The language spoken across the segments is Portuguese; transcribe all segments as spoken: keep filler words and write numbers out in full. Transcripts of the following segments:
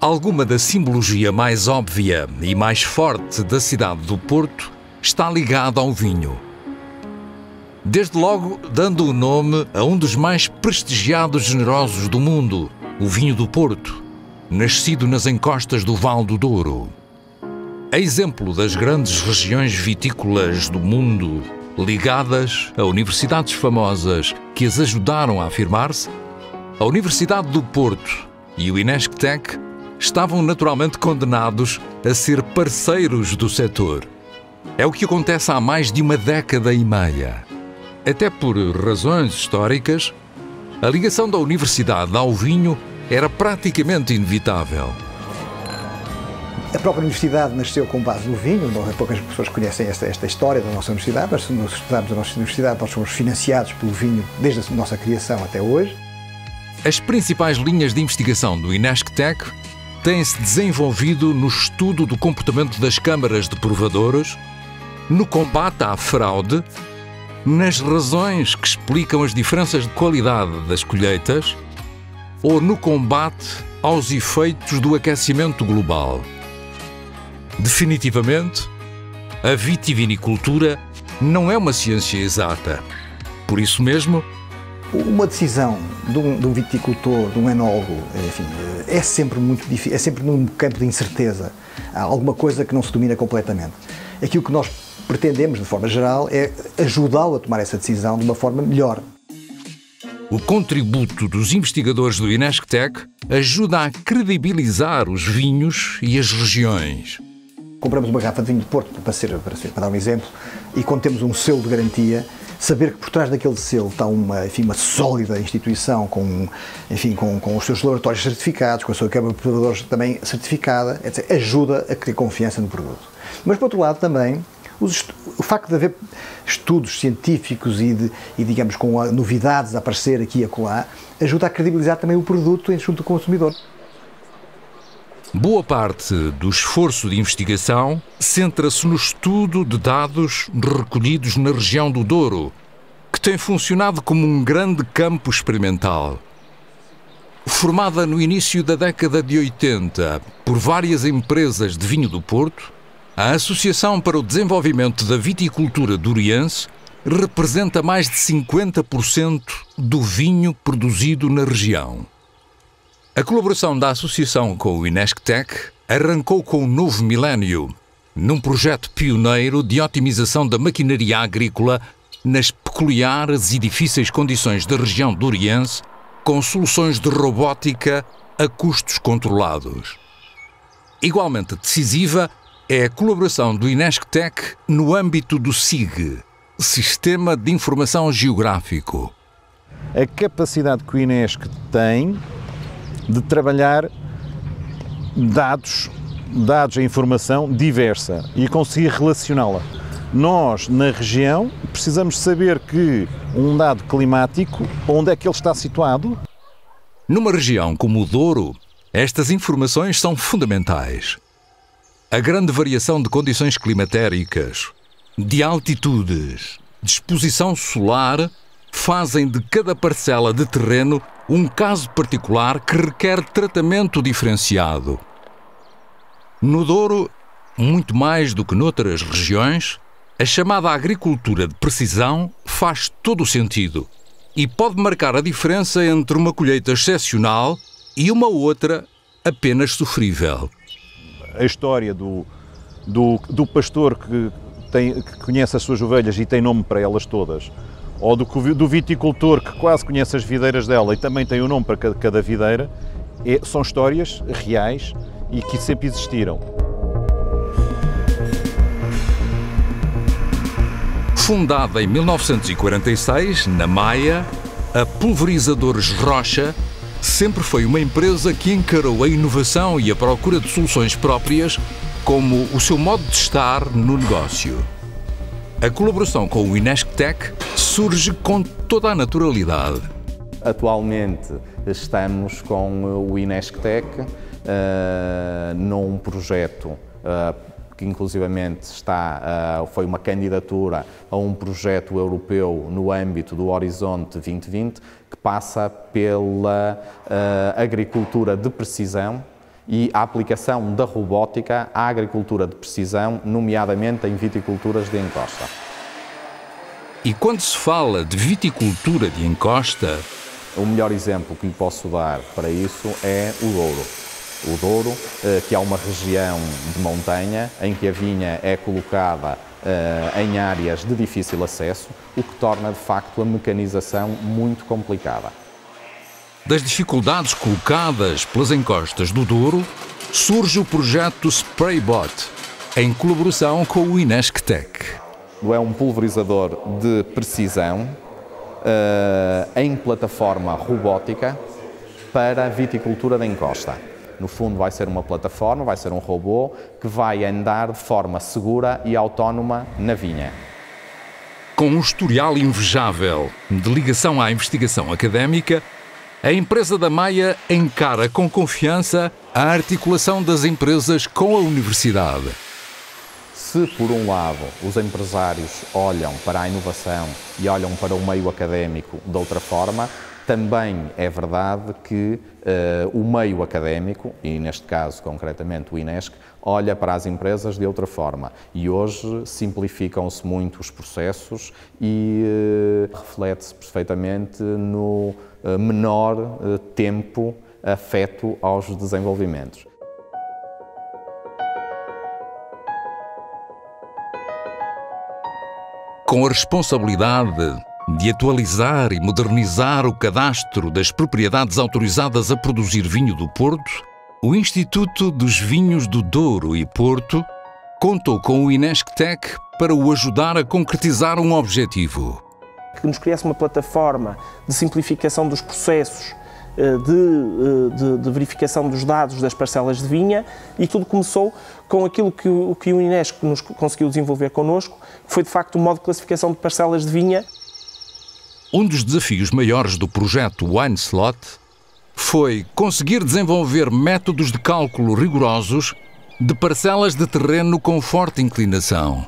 Alguma da simbologia mais óbvia e mais forte da cidade do Porto está ligada ao vinho. Desde logo dando o nome a um dos mais prestigiados e generosos do mundo, o vinho do Porto, nascido nas encostas do Vale do Douro. A exemplo das grandes regiões vitícolas do mundo, ligadas a universidades famosas que as ajudaram a afirmar-se, a Universidade do Porto e o INESC TEC estavam naturalmente condenados a ser parceiros do setor. É o que acontece há mais de uma década e meia. Até por razões históricas, a ligação da universidade ao vinho era praticamente inevitável. A própria universidade nasceu com base no vinho. Poucas pessoas conhecem esta, esta história da nossa universidade. Nós, nós estudamos a nossa universidade, nós somos financiados pelo vinho desde a nossa criação até hoje. As principais linhas de investigação do INESC TEC têm-se desenvolvido no estudo do comportamento das câmaras de provadores, no combate à fraude, nas razões que explicam as diferenças de qualidade das colheitas ou no combate aos efeitos do aquecimento global. Definitivamente, a vitivinicultura não é uma ciência exata. Por isso mesmo, uma decisão de um, de um viticultor, de um enólogo, enfim, é sempre muito difícil, é sempre num campo de incerteza. Há alguma coisa que não se domina completamente. Aquilo que nós pretendemos, de forma geral, é ajudá-lo a tomar essa decisão de uma forma melhor. O contributo dos investigadores do INESC TEC ajuda a credibilizar os vinhos e as regiões. Compramos uma garrafa de vinho de Porto, para, ser, para, ser, para dar um exemplo, e quando temos um selo de garantia, saber que por trás daquele selo está uma, enfim, uma sólida instituição, com, enfim, com, com os seus laboratórios certificados, com a sua Câmara de Provadores também certificada, etcétera, ajuda a ter confiança no produto. Mas, por outro lado, também, o facto de haver estudos científicos e, de, e digamos, com novidades a aparecer aqui e acolá, ajuda a credibilizar também o produto junto do consumidor. Boa parte do esforço de investigação centra-se no estudo de dados recolhidos na região do Douro, que tem funcionado como um grande campo experimental. Formada no início da década de oitenta por várias empresas de vinho do Porto, a Associação para o Desenvolvimento da Viticultura Duriense representa mais de cinquenta por cento do vinho produzido na região. A colaboração da Associação com o INESC TEC arrancou com o novo milénio, num projeto pioneiro de otimização da maquinaria agrícola nas peculiares e difíceis condições da região duriense, com soluções de robótica a custos controlados. Igualmente decisiva é a colaboração do INESC TEC no âmbito do S I G, Sistema de Informação Geográfico. A capacidade que o INESC tem de trabalhar dados, dados e informação diversa e conseguir relacioná-la. Nós, na região, precisamos saber que um dado climático, onde é que ele está situado. Numa região como o Douro, estas informações são fundamentais. A grande variação de condições climatéricas, de altitudes, de exposição solar, fazem de cada parcela de terreno um caso particular que requer tratamento diferenciado. No Douro, muito mais do que noutras regiões, a chamada agricultura de precisão faz todo o sentido e pode marcar a diferença entre uma colheita excepcional e uma outra apenas sofrível. A história do, do, do pastor que, tem, que conhece as suas ovelhas e tem nome para elas todas, ou do, do viticultor que quase conhece as videiras dela e também tem um nome para cada, cada videira, é, são histórias reais e que sempre existiram. Fundada em mil novecentos e quarenta e seis, na Maia, a Pulverizadores Rocha sempre foi uma empresa que encarou a inovação e a procura de soluções próprias como o seu modo de estar no negócio. A colaboração com o INESC TEC surge com toda a naturalidade. Atualmente estamos com o INESC TEC uh, num projeto uh, que inclusivamente está, uh, foi uma candidatura a um projeto europeu no âmbito do Horizonte vinte vinte, que passa pela uh, agricultura de precisão e a aplicação da robótica à agricultura de precisão, nomeadamente em viticulturas de encosta. E quando se fala de viticultura de encosta... O melhor exemplo que lhe posso dar para isso é o Douro. O Douro, que é uma região de montanha, em que a vinha é colocada em áreas de difícil acesso, o que torna, de facto, a mecanização muito complicada. Das dificuldades colocadas pelas encostas do Douro, surge o projeto SprayBot, em colaboração com o INESC TEC. É um pulverizador de precisão, uh, em plataforma robótica, para a viticultura da encosta. No fundo vai ser uma plataforma, vai ser um robô, que vai andar de forma segura e autónoma na vinha. Com um historial invejável de ligação à investigação académica, a empresa da Maia encara com confiança a articulação das empresas com a universidade. Se, por um lado, os empresários olham para a inovação e olham para o meio académico de outra forma, também é verdade que uh, o meio académico, e neste caso concretamente o INESC, olha para as empresas de outra forma. E hoje simplificam-se muito os processos e uh, reflete-se perfeitamente no uh, menor uh, tempo afeto aos desenvolvimentos. Com a responsabilidade de atualizar e modernizar o cadastro das propriedades autorizadas a produzir vinho do Porto, o Instituto dos Vinhos do Douro e Porto contou com o INESC TEC para o ajudar a concretizar um objetivo. Que nos criasse uma plataforma de simplificação dos processos, de, de, de verificação dos dados das parcelas de vinha, e tudo começou com aquilo que o, que o INESC nos conseguiu desenvolver connosco, que foi de facto o modo de classificação de parcelas de vinha. Um dos desafios maiores do projeto Wine Slot foi conseguir desenvolver métodos de cálculo rigorosos de parcelas de terreno com forte inclinação.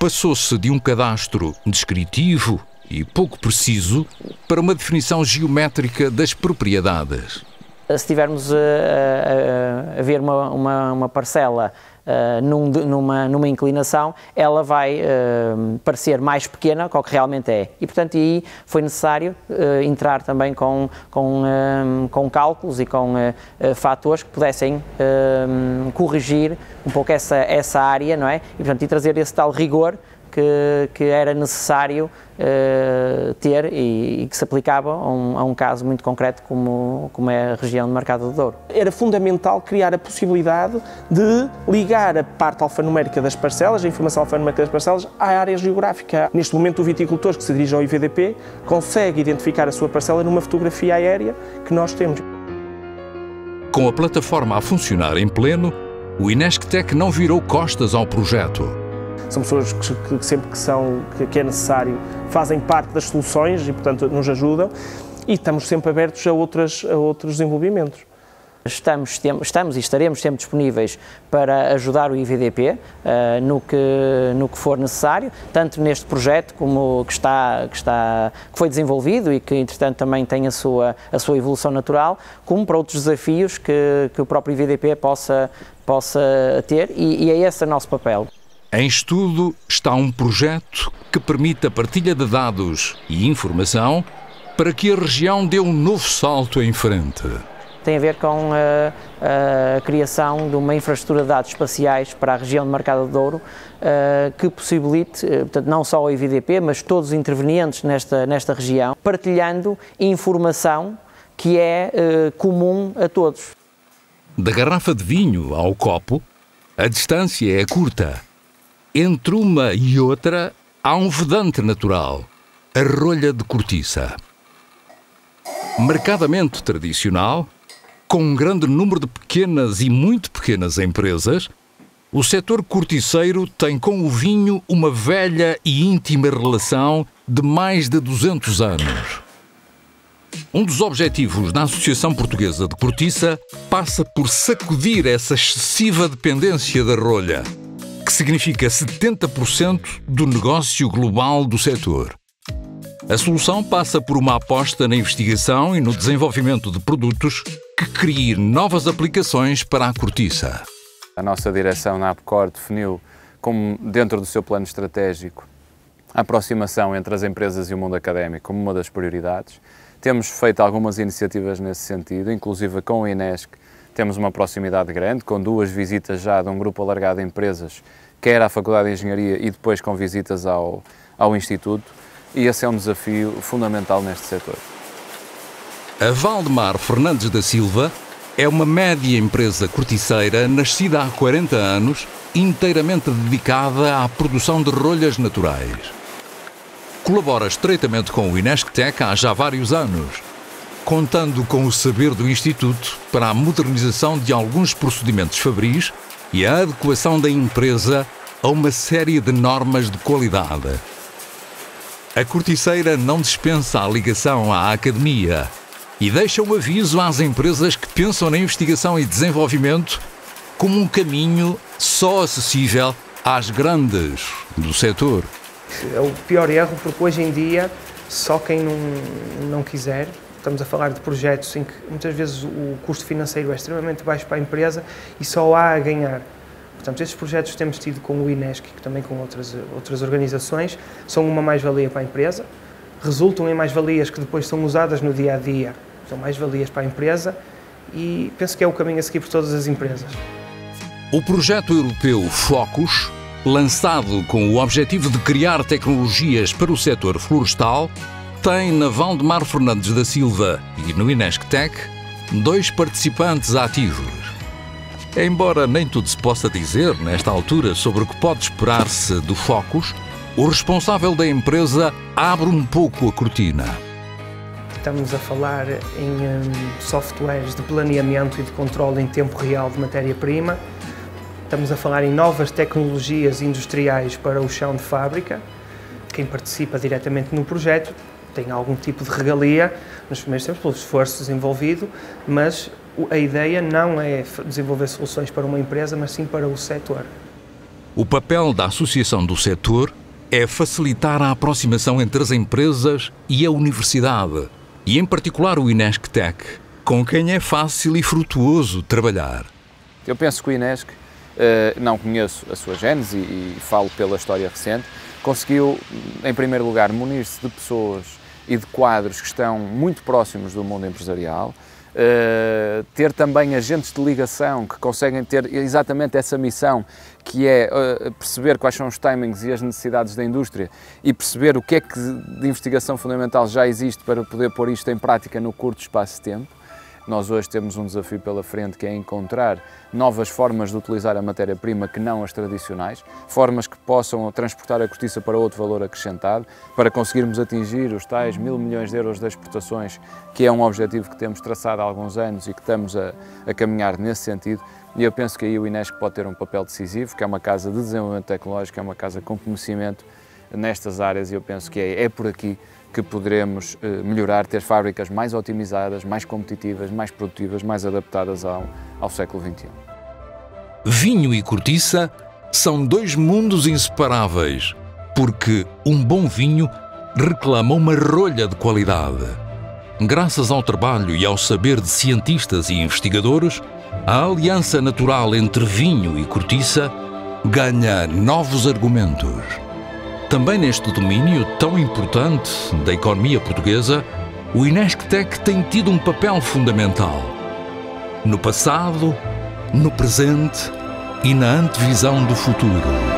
Passou-se de um cadastro descritivo e pouco preciso para uma definição geométrica das propriedades. Se tivermos a, a, a ver uma, uma, uma parcela Uh, num, numa, numa inclinação, ela vai uh, parecer mais pequena do que realmente é. E, portanto, aí foi necessário uh, entrar também com, com, uh, com cálculos e com uh, uh, fatores que pudessem uh, corrigir um pouco essa, essa área, não é? E, portanto, e trazer esse tal rigor que, que era necessário uh, ter e, e que se aplicava a um, a um caso muito concreto como, como é a região do Mercado do Douro. Era fundamental criar a possibilidade de ligar a parte alfanumérica das parcelas, a informação alfanumérica das parcelas, à área geográfica. Neste momento, o viticultor que se dirige ao I V D P consegue identificar a sua parcela numa fotografia aérea que nós temos. Com a plataforma a funcionar em pleno, o INESC TEC não virou costas ao projeto. São pessoas que, que sempre que, são, que, que é necessário fazem parte das soluções e, portanto, nos ajudam, e estamos sempre abertos a, outras, a outros desenvolvimentos. Estamos, estamos e estaremos sempre disponíveis para ajudar o I V D P uh, no, que, no que for necessário, tanto neste projeto como que, está, que, está, que foi desenvolvido e que, entretanto, também tem a sua, a sua evolução natural, como para outros desafios que, que o próprio I V D P possa, possa ter, e, e é esse o nosso papel. Em estudo está um projeto que permite a partilha de dados e informação para que a região dê um novo salto em frente. Tem a ver com a, a criação de uma infraestrutura de dados espaciais para a região do Mercado do Douro, a, que possibilite, portanto, não só o I V D P, mas todos os intervenientes nesta, nesta região, partilhando informação que é a, comum a todos. Da garrafa de vinho ao copo, a distância é curta. Entre uma e outra, há um vedante natural, a rolha de cortiça. Marcadamente tradicional, com um grande número de pequenas e muito pequenas empresas, o setor corticeiro tem com o vinho uma velha e íntima relação de mais de duzentos anos. Um dos objetivos da Associação Portuguesa de Cortiça passa por sacudir essa excessiva dependência da rolha, que significa setenta por cento do negócio global do setor. A solução passa por uma aposta na investigação e no desenvolvimento de produtos que criem novas aplicações para a cortiça. A nossa direção na APCOR definiu, como dentro do seu plano estratégico, a aproximação entre as empresas e o mundo académico como uma das prioridades. Temos feito algumas iniciativas nesse sentido, inclusive com o INESC temos uma proximidade grande, com duas visitas já de um grupo alargado de empresas, quer à Faculdade de Engenharia e depois com visitas ao, ao Instituto, e esse é um desafio fundamental neste setor. A Valdemar Fernandes da Silva é uma média empresa corticeira nascida há quarenta anos, inteiramente dedicada à produção de rolhas naturais. Colabora estreitamente com o INESC TEC há já vários anos, contando com o saber do Instituto para a modernização de alguns procedimentos fabris e a adequação da empresa a uma série de normas de qualidade. A corticeira não dispensa a ligação à academia e deixa um aviso às empresas que pensam na investigação e desenvolvimento como um caminho só acessível às grandes do setor. É o pior erro, porque hoje em dia, só quem não, não quiser, estamos a falar de projetos em que muitas vezes o custo financeiro é extremamente baixo para a empresa e só há a ganhar. Portanto, estes projetos que temos tido com o INESC e também com outras, outras organizações são uma mais-valia para a empresa, resultam em mais-valias que depois são usadas no dia-a-dia, são mais-valias para a empresa e penso que é o caminho a seguir por todas as empresas. O projeto europeu Focus, lançado com o objetivo de criar tecnologias para o setor florestal, tem na Valdemar Fernandes da Silva e no INESC TEC dois participantes ativos. Embora nem tudo se possa dizer nesta altura sobre o que pode esperar-se do Focus, o responsável da empresa abre um pouco a cortina. Estamos a falar em softwares de planeamento e de controle em tempo real de matéria-prima. Estamos a falar em novas tecnologias industriais para o chão de fábrica. Quem participa diretamente no projeto tem algum tipo de regalia nos primeiros tempos pelo esforço desenvolvido, mas a ideia não é desenvolver soluções para uma empresa, mas sim para o setor. O papel da associação do setor é facilitar a aproximação entre as empresas e a universidade, e em particular o INESC TEC, com quem é fácil e frutuoso trabalhar. Eu penso que o INESC, não conheço a sua gênese e falo pela história recente, conseguiu, em primeiro lugar, munir-se de pessoas e de quadros que estão muito próximos do mundo empresarial, Uh, ter também agentes de ligação que conseguem ter exatamente essa missão, que é uh, perceber quais são os timings e as necessidades da indústria e perceber o que é que de investigação fundamental já existe para poder pôr isto em prática no curto espaço de tempo. Nós hoje temos um desafio pela frente que é encontrar novas formas de utilizar a matéria-prima que não as tradicionais, formas que possam transportar a cortiça para outro valor acrescentado, para conseguirmos atingir os tais mil milhões de euros das exportações, que é um objetivo que temos traçado há alguns anos e que estamos a, a caminhar nesse sentido. E eu penso que aí o INESC pode ter um papel decisivo, que é uma casa de desenvolvimento tecnológico, é uma casa com conhecimento nestas áreas, e eu penso que é, é por aqui que poderemos melhorar, ter fábricas mais otimizadas, mais competitivas, mais produtivas, mais adaptadas ao, ao século vinte e um. Vinho e cortiça são dois mundos inseparáveis, porque um bom vinho reclama uma rolha de qualidade. Graças ao trabalho e ao saber de cientistas e investigadores, a aliança natural entre vinho e cortiça ganha novos argumentos. Também neste domínio tão importante da economia portuguesa, o INESC TEC tem tido um papel fundamental. No passado, no presente e na antevisão do futuro.